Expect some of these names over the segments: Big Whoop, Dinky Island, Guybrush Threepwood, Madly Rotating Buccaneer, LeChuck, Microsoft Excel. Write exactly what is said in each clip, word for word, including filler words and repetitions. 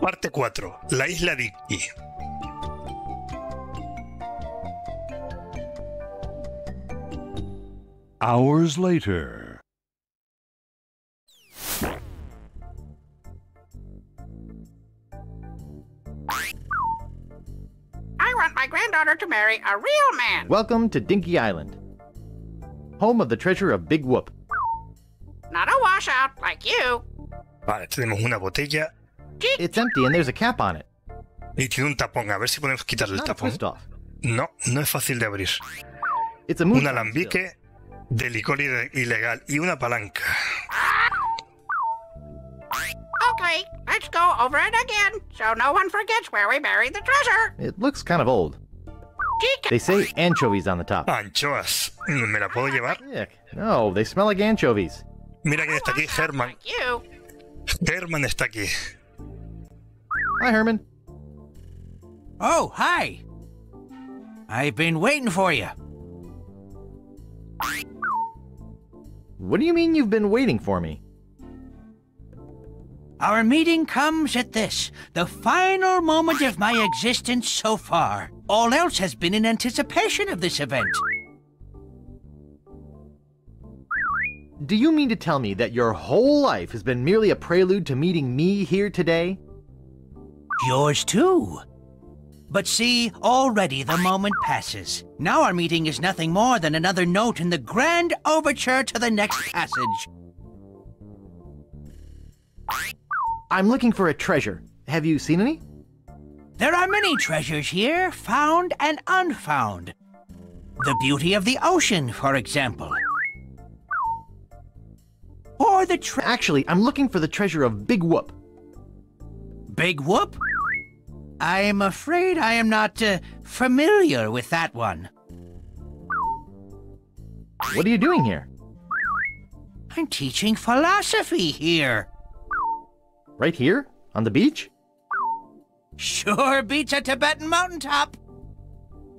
Parte cuatro. La isla Dinky. Hours later. I want my granddaughter to marry a real man. Welcome to Dinky Island, home of the treasure of Big Whoop. Not a washout like you. Vale, tenemos una botella. It's empty and there's a cap on it. Y tiene un tapón. A ver si podemos quitarle el tapón. No, no es fácil de abrir. It's a un alambique de licor ilegal y una palanca. Okay, let's go over it again so no one forgets where we buried the treasure. It looks kind of old. Chica. They say anchovies on the top. Anchoas. ¿Me la puedo llevar? No, they smell like anchovies. Mira quién está aquí, Herman. Herman está aquí. Hi, Herman. Oh, hi. I've been waiting for you. What do you mean you've been waiting for me? Our meeting comes at this, the final moment of my existence so far. All else has been in anticipation of this event. Do you mean to tell me that your whole life has been merely a prelude to meeting me here today? Yours too. But see, already the moment passes. Now our meeting is nothing more than another note in the grand overture to the next passage. I'm looking for a treasure. Have you seen any? There are many treasures here, found and unfound. The beauty of the ocean, for example. Or the tre- Actually, I'm looking for the treasure of Big Whoop. Big Whoop? I'm afraid I am not uh, familiar with that one. What are you doing here? I'm teaching philosophy here. Right here? On the beach? Sure beats a Tibetan mountaintop.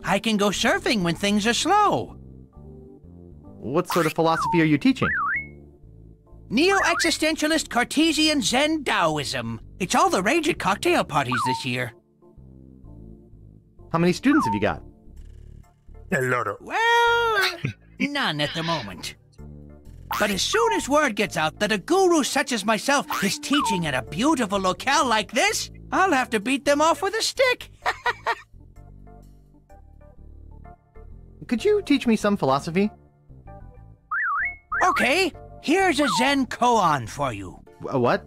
I can go surfing when things are slow. What sort of philosophy are you teaching? Neo-existentialist Cartesian Zen Taoism. It's all the rage at cocktail parties this year. How many students have you got? A lot of... Well, none at the moment. But as soon as word gets out that a guru such as myself is teaching at a beautiful locale like this, I'll have to beat them off with a stick. Could you teach me some philosophy? Okay, here's a Zen koan for you. A what?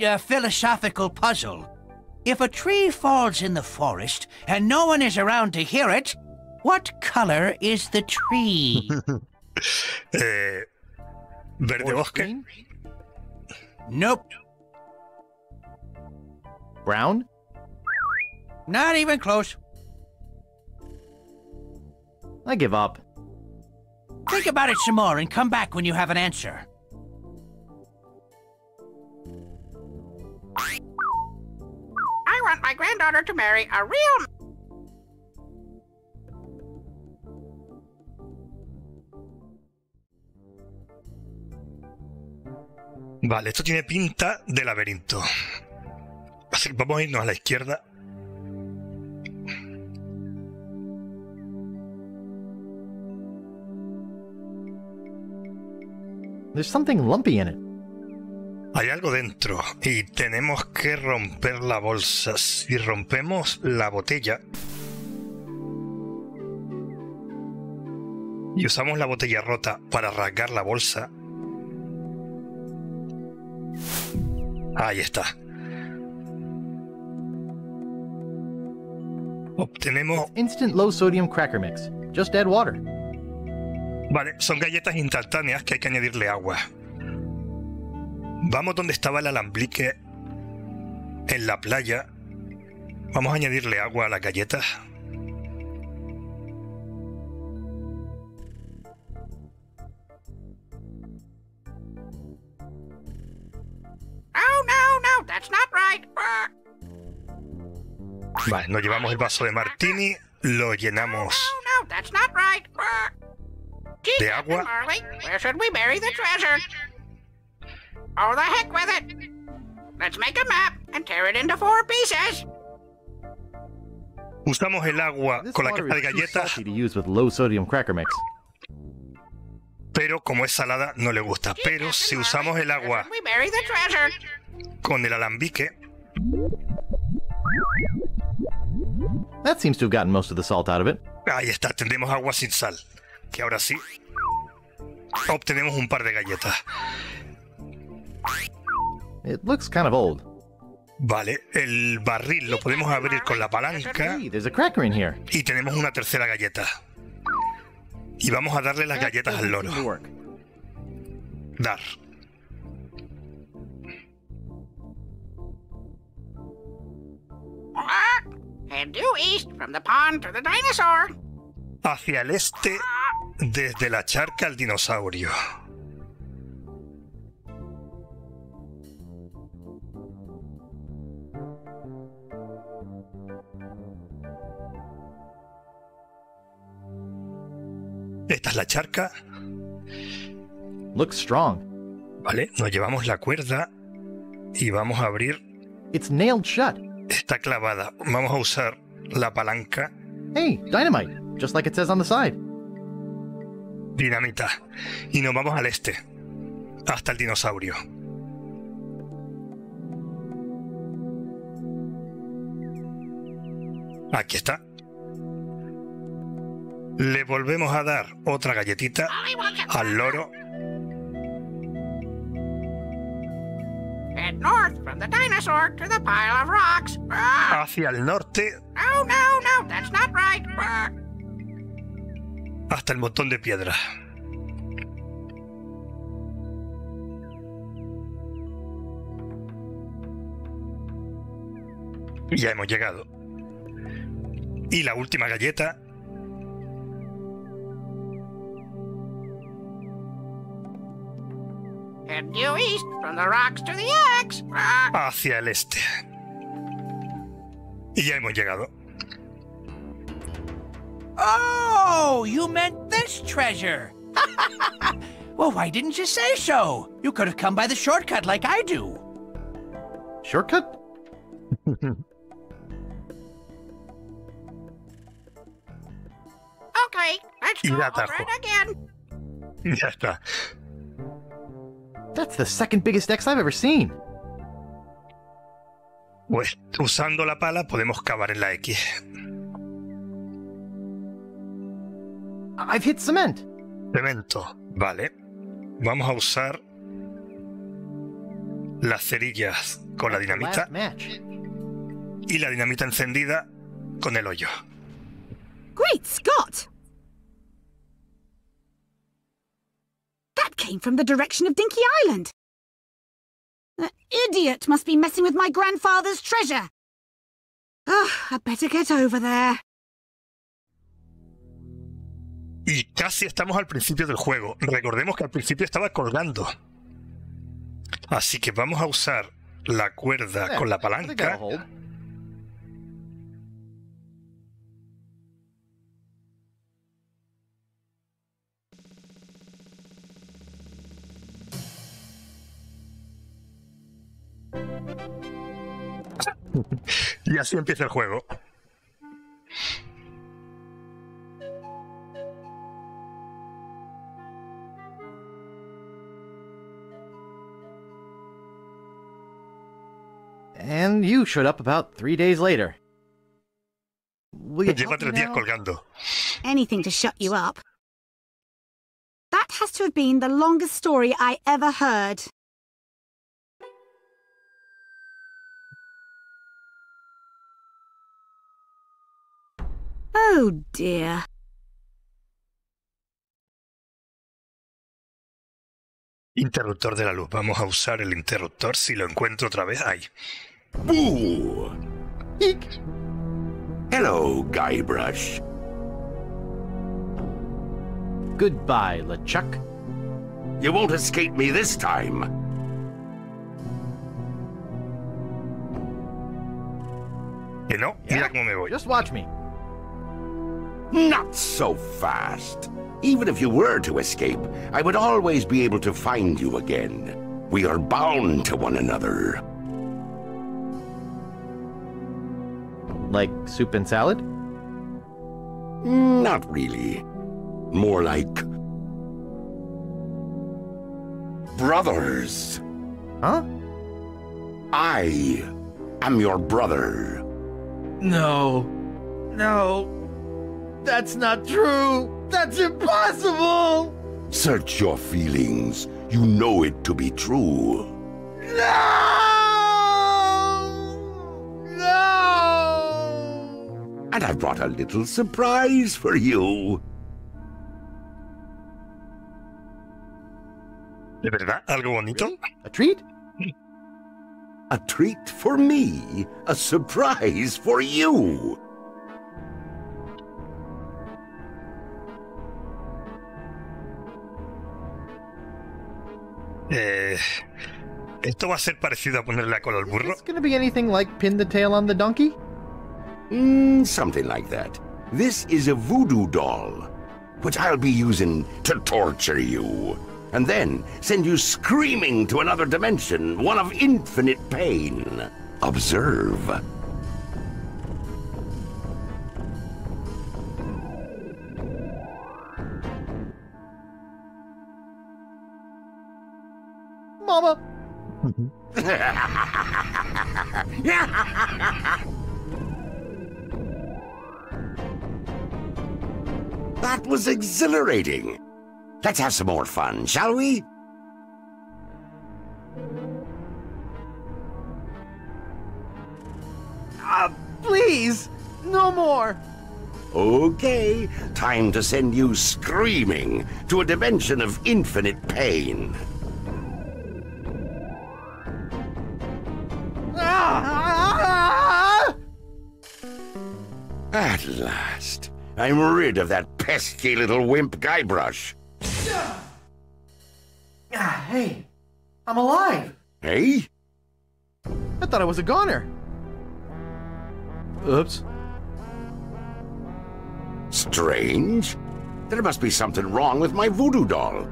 A philosophical puzzle. If a tree falls in the forest and no one is around to hear it, what color is the tree? eh, verde bosque. Nope. Brown? Not even close. I give up. Think about it some more and come back when you have an answer. I want my granddaughter to marry a real... Vale, esto tiene pinta de laberinto. Así que vamos a irnos a la izquierda. There's something lumpy in it. Hay algo dentro y tenemos que romper la bolsa. Si rompemos la botella y usamos la botella rota para rasgar la bolsa, ahí está. Obtenemos instant low sodium cracker mix. Just add water. Vale, son galletas instantáneas que hay que añadirle agua. Vamos donde estaba el alambique en la playa. Vamos a añadirle agua a las galletas. Oh, no, no, that's not right. Vale, nos llevamos el vaso de martini, lo llenamos oh, no, that's not right. de agua. Where should we bury the treasure? Oh, the heck with it! Let's make a map and tear it into four pieces. Usamos el agua con la caja de galletas, pero como es salada no le gusta. Pero si usamos el agua con el alambique, that seems to have gotten most of the salt out of it. Ahí está, tendremos agua sin sal, que ahora sí obtenemos un par de galletas. It looks kind of old. Vale, el barril lo podemos abrir con la palanca. There's a cracker in here. Y tenemos una tercera galleta. Y vamos a darle las galletas al loro. Dar. Head due east from the pond to the dinosaur. Hacia el este, desde la charca al dinosaurio. Esta es la charca. Looks strong. Vale, nos llevamos la cuerda y vamos a abrir. It's nailed shut. Está clavada. Vamos a usar la palanca. Hey, dynamite, just like it says on the side. Dinamita. Y nos vamos al este, hasta el dinosaurio. Aquí está. Le volvemos a dar otra galletita al loro. Head north from the dinosaur to the pile of rocks. Hacia el norte. No, no, no, that's not right. Hasta el montón de piedra. Ya hemos llegado. Y la última galleta. Head due east from the rocks to the eggs. Hacia el este. Y ya hemos llegado. Oh, you meant this treasure. Well, why didn't you say so? You could have come by the shortcut like I do. Shortcut? Okay, let's go over it again. Ya está. That's the second biggest X I've ever seen. Pues usando la pala podemos cavar en la X. I've hit cement. Cemento, vale. Vamos a usar las cerillas con la dinamita y la dinamita encendida con el hoyo. Great Scott! That came from the direction of Dinky Island. The idiot must be messing with my grandfather's treasure. Oh, I'd better get over there. Y casi estamos al principio del juego. Recordemos que al principio estaba colgando. Así que vamos a usar la cuerda yeah, con la palanca. Y así empieza el juego. And you showed up about three days later. Lleva tres días colgando. Anything to shut you up. That has to have been the longest story I ever heard. Oh dear. Interruptor de la luz. Vamos a usar el interruptor si lo encuentro otra vez ahí. Boo! Eek. Hello, Guybrush. Goodbye, LeChuck. You won't escape me this time. Que no, yeah. Mira cómo me voy. Just watch me. Not so fast. Even if you were to escape, I would always be able to find you again. We are bound to one another. Like soup and salad? Not really. More like... brothers. Huh? I am your brother. No. No. That's not true. That's impossible. Search your feelings. You know it to be true. No! No! And I brought a little surprise for you. ¿De verdad? ¿Algo bonito? A treat? A treat for me. A surprise for you. Eh... ¿Esto va a ser parecido a ponerle la cola al burro? Is this going to be anything like pin the tail on the donkey? Mm, something like that. This is a voodoo doll, which I'll be using to torture you, and then send you screaming to another dimension, one of infinite pain. Observe. Mama! That was exhilarating. Let's have some more fun, shall we? Uh, please, no more. Okay, time to send you screaming to a dimension of infinite pain. At last, I'm rid of that pesky little wimp Guybrush. Ah, hey, I'm alive. Hey? I thought I was a goner. Oops. Strange. There must be something wrong with my voodoo doll.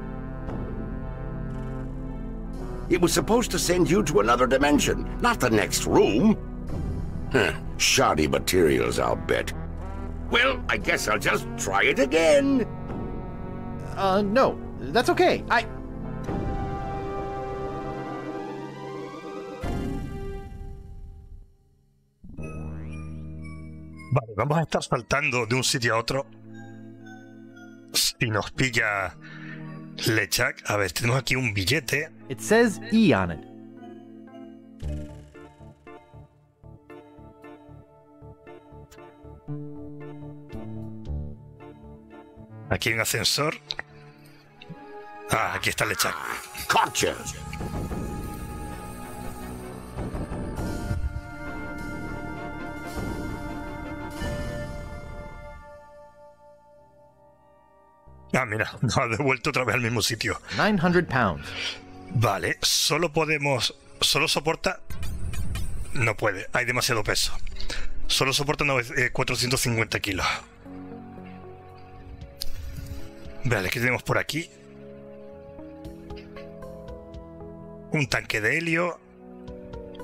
It was supposed to send you to another dimension, not the next room. Huh, shoddy materials, I'll bet. Well, I guess I'll just try it again. Uh, no. That's okay. I... Vale, vamos a estar saltando de un sitio a otro. Si nos pilla... LeChuck. A ver, tenemos aquí un billete. It says E on it. Aquí hay un ascensor. Ah, aquí está LeChuck. Gotcha. Ah, mira, nos ha devuelto otra vez al mismo sitio. nine hundred pounds. Vale, solo podemos... Solo soporta... No puede, hay demasiado peso. Solo soporta cuatrocientos cincuenta kilos. Vale, ¿qué tenemos por aquí? Un tanque de helio,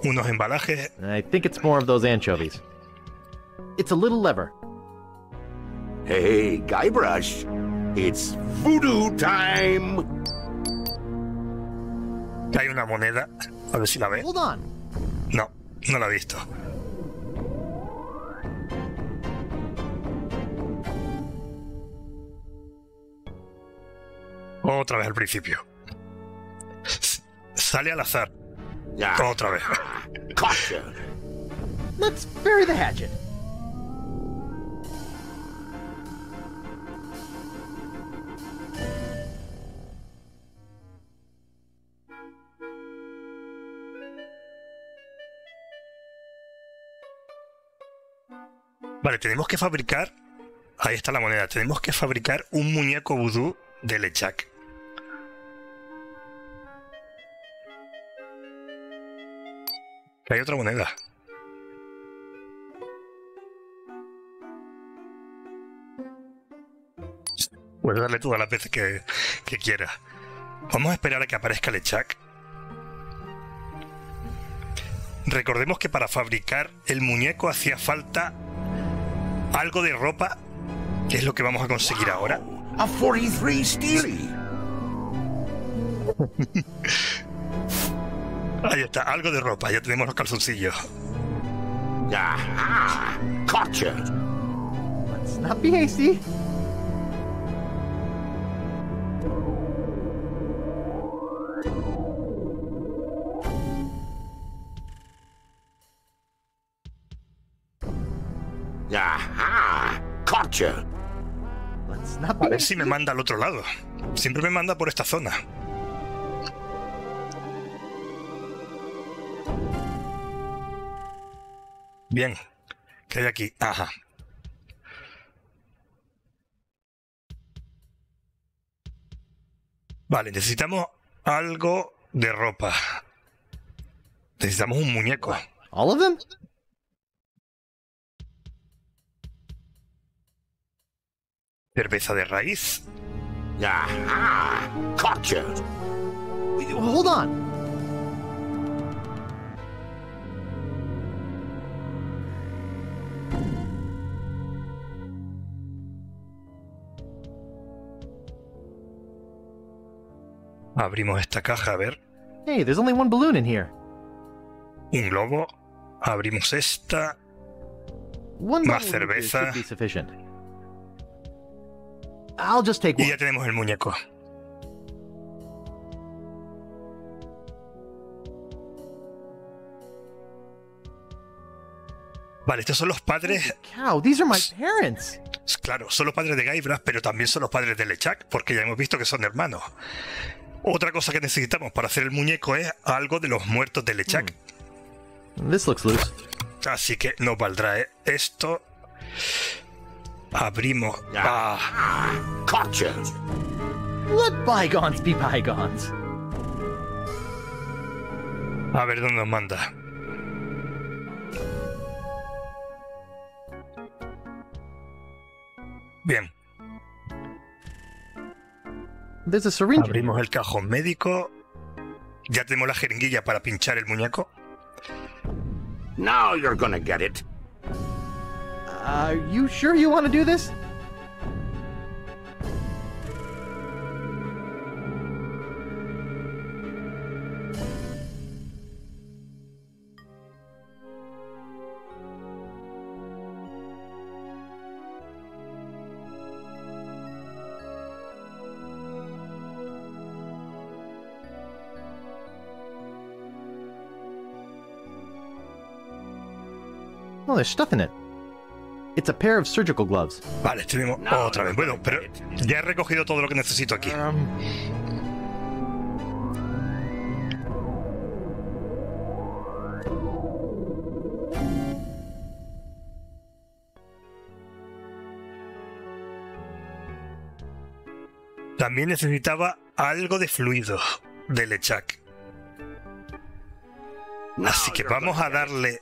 unos embalajes. I think it's more of those anchovies. It's a little lever. Hey, Guybrush, it's voodoo time. Hay una moneda, a ver si la ve. Hold on. No, no la he visto. Otra vez al principio. S sale al azar. Yeah. Otra vez. Gotcha. Let's bury the hatchet. Vale, tenemos que fabricar... Ahí está la moneda. Tenemos que fabricar un muñeco vudú de LeChuck. Hay otra moneda. Puedes darle todas las veces que, que quieras. Vamos a esperar a que aparezca LeChuck. Recordemos que para fabricar el muñeco hacía falta algo de ropa, que es lo que vamos a conseguir ahora. A forty-three Steely. Ahí está, algo de ropa, ya tenemos los calzoncillos. Ajá, gotcha. Let's not be hasty. Ajá, gotcha. Let's not be. A ver si me manda al otro lado. Siempre me manda por esta zona. Bien, ¿qué hay aquí? Ajá. Vale, necesitamos algo de ropa. Necesitamos un muñeco. All of them? Cerveza de raíz. Ajá, gotcha. Hold on. Abrimos esta caja, a ver. Hey, there's only one balloon in here. Un globo. Abrimos esta. One Más cerveza. I'll just take one. Y ya tenemos el muñeco. Vale, estos son los padres... Cow, these are my parents. Claro, son los padres de Guybrush, pero también son los padres de LeChuck, porque ya hemos visto que son hermanos. Otra cosa que necesitamos para hacer el muñeco es algo de los muertos de LeChuck. Hmm. This looks loose. Así que nos valdrá ¿eh? esto. Abrimos. Ah. Ah, gotcha. Let bygones be bygones. A ver dónde nos manda. Bien. There's a syringe. Abrimos el cajón médico. Ya tenemos la jeringuilla para pinchar el muñeco. Now you're gonna get it. Are you sure you want to do this? Oh, there's stuff in it. It's a pair of surgical gloves. Vale, tenemos otra vez. Bueno, pero ya he recogido todo lo que necesito aquí. Um... También necesitaba algo de fluido de LeChuck. Así que vamos a darle...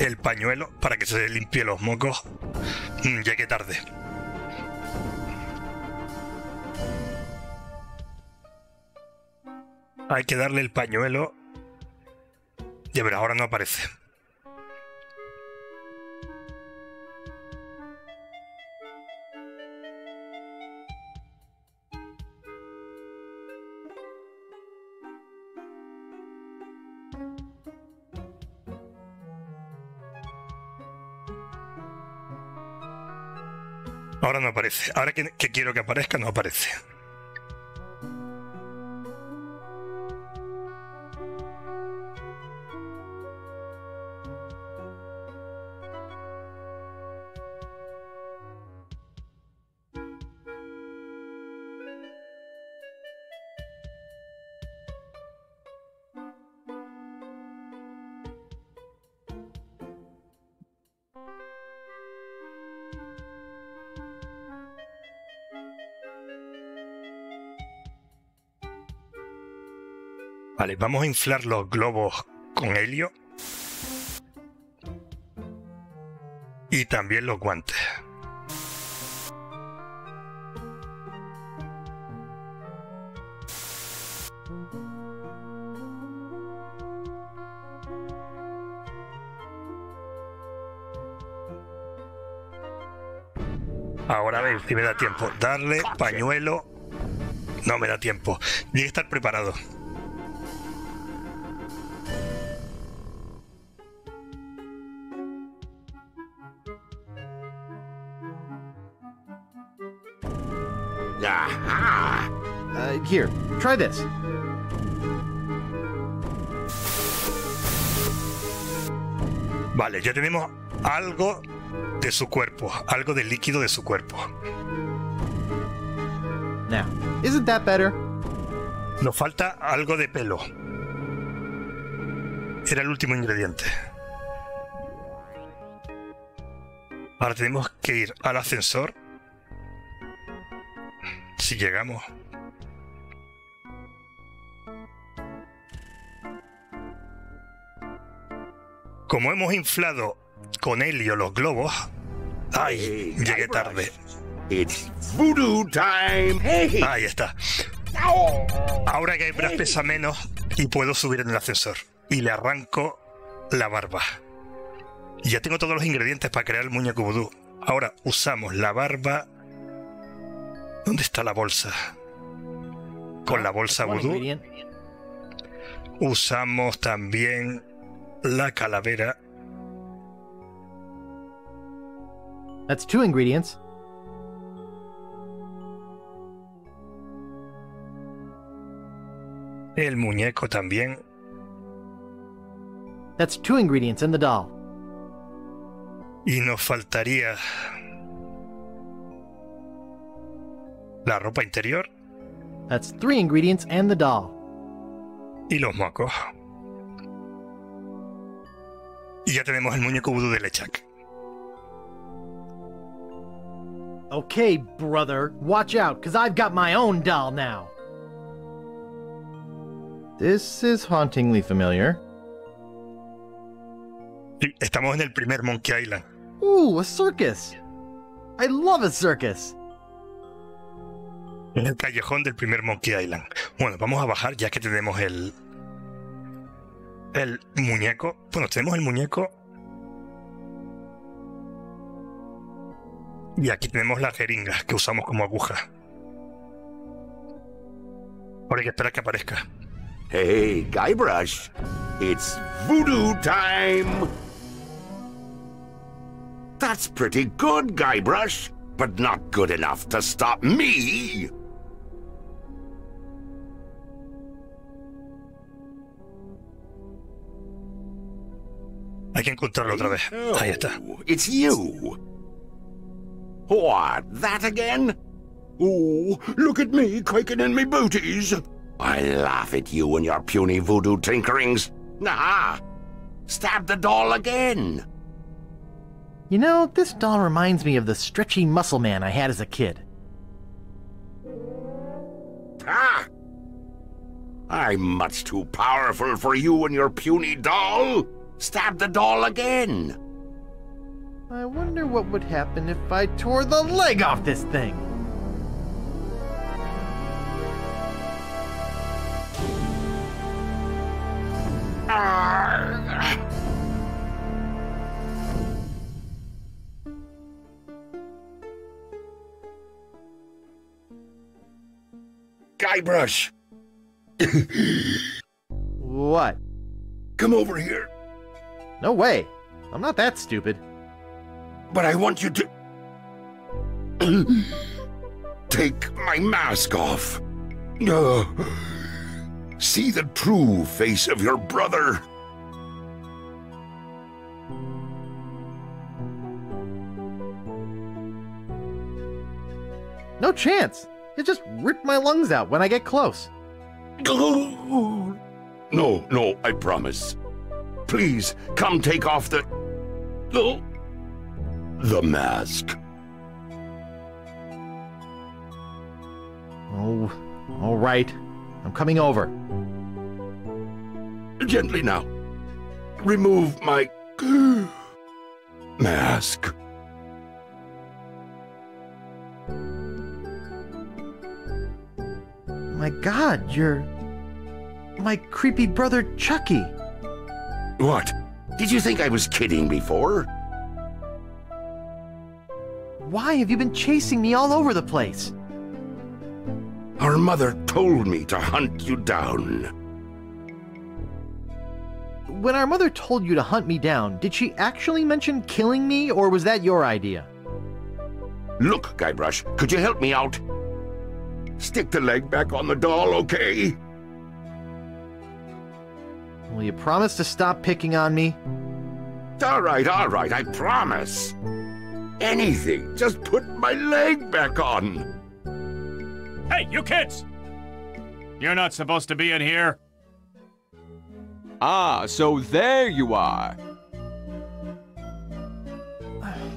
el pañuelo para que se limpie los mocos. Llegué tarde. Hay que darle el pañuelo. Ya verás, ahora no aparece. Ahora no aparece. Ahora que, que quiero que aparezca, no aparece. Vale, vamos a inflar los globos con helio. Y también los guantes. Ahora veis si me da tiempo. Darle, pañuelo. No me da tiempo. Tiene que estar preparado. Aha! Uh, here, try this. Vale, ya tenemos algo de su cuerpo, algo de líquido de su cuerpo. Now, isn't that better? Nos falta algo de pelo. Era el último ingrediente. Ahora tenemos que ir al ascensor. Si llegamos. Como hemos inflado con helio los globos. ¡Ay! Llegué tarde. It's voodoo time. Hey. Ahí está. Ahora que Guybrush pesa menos y puedo subir en el ascensor. Y le arranco la barba. Y ya tengo todos los ingredientes para crear el muñeco vudú. Ahora usamos la barba. ¿Dónde está la bolsa? Con la bolsa vudú usamos también la calavera. That's two ingredients. El muñeco también. That's two ingredients in the doll. Y nos faltaría la ropa interior. That's three ingredients and the doll. Y los mocos. Y ya tenemos el muñeco vudú de LeChuck. Okay, brother, watch out, cause I've got my own doll now. This is hauntingly familiar. Estamos en el primer Monkey Island. Ooh, a circus. I love a circus. En el callejón del primer Monkey Island. Bueno, vamos a bajar ya que tenemos el... El muñeco. Bueno, tenemos el muñeco. Y aquí tenemos las jeringas que usamos como aguja. Ahora hay que esperar que aparezca. Hey, Guybrush. It's voodoo time. That's pretty good, Guybrush. But not good enough to stop me. Hay que encontrarlo otra vez. Ahí está. It's you. What? That again? Oh, look at me quaking in me booties. I laugh at you and your puny voodoo tinkerings. Nah. Stab the doll again. You know, this doll reminds me of the stretchy muscle man I had as a kid. Ah! I'm much too powerful for you and your puny doll. Stab the doll again. I wonder what would happen if I tore the leg off this thing. Arrgh. Guybrush. What? Come over here. No way. I'm not that stupid. But I want you to... Take my mask off. Uh, see the true face of your brother. No chance. It just ripped my lungs out when I get close. No, no, I promise. Please, come take off the... Oh, the mask. Oh, all right. I'm coming over. Gently now. Remove my... mask. My God, you're... my creepy brother Chucky. What? Did you think I was kidding before? Why have you been chasing me all over the place? Our mother told me to hunt you down. When our mother told you to hunt me down, did she actually mention killing me, or was that your idea? Look, Guybrush, could you help me out? Stick the leg back on the doll, okay? Will you promise to stop picking on me? All right, all right, I promise. Anything, just put my leg back on. Hey, you kids! You're not supposed to be in here. Ah, so there you are.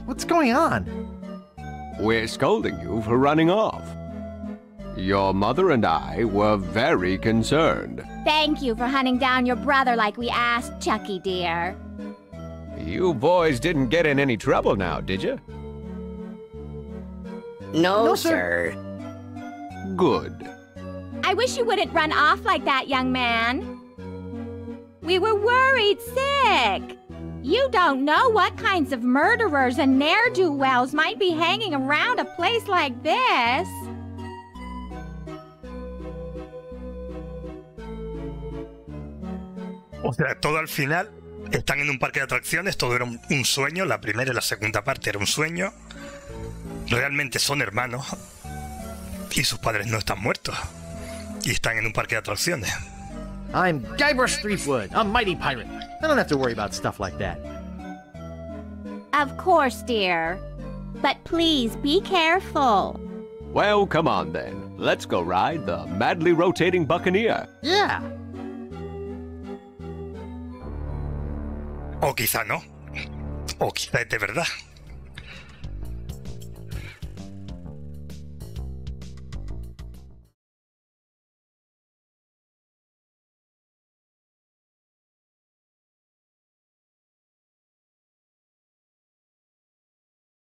What's going on? We're scolding you for running off. Your mother and I were very concerned. Thank you for hunting down your brother like we asked, Chucky dear. You boys didn't get in any trouble now, did you? No, no sir. sir. Good. I wish you wouldn't run off like that, young man. We were worried sick. You don't know what kinds of murderers and ne'er-do-wells might be hanging around a place like this. O sea, todo al final, están en un parque de atracciones, todo era un, un sueño, la primera y la segunda parte era un sueño. Realmente son hermanos y sus padres no están muertos y están en un parque de atracciones. I'm Guybrush Threepwood, a mighty pirate. I don't have to worry about stuff like that. Of course, dear. But please, be careful. Well, come on then. Let's go ride the Madly Rotating Buccaneer. Yeah. O quizá no. O quizá es de verdad.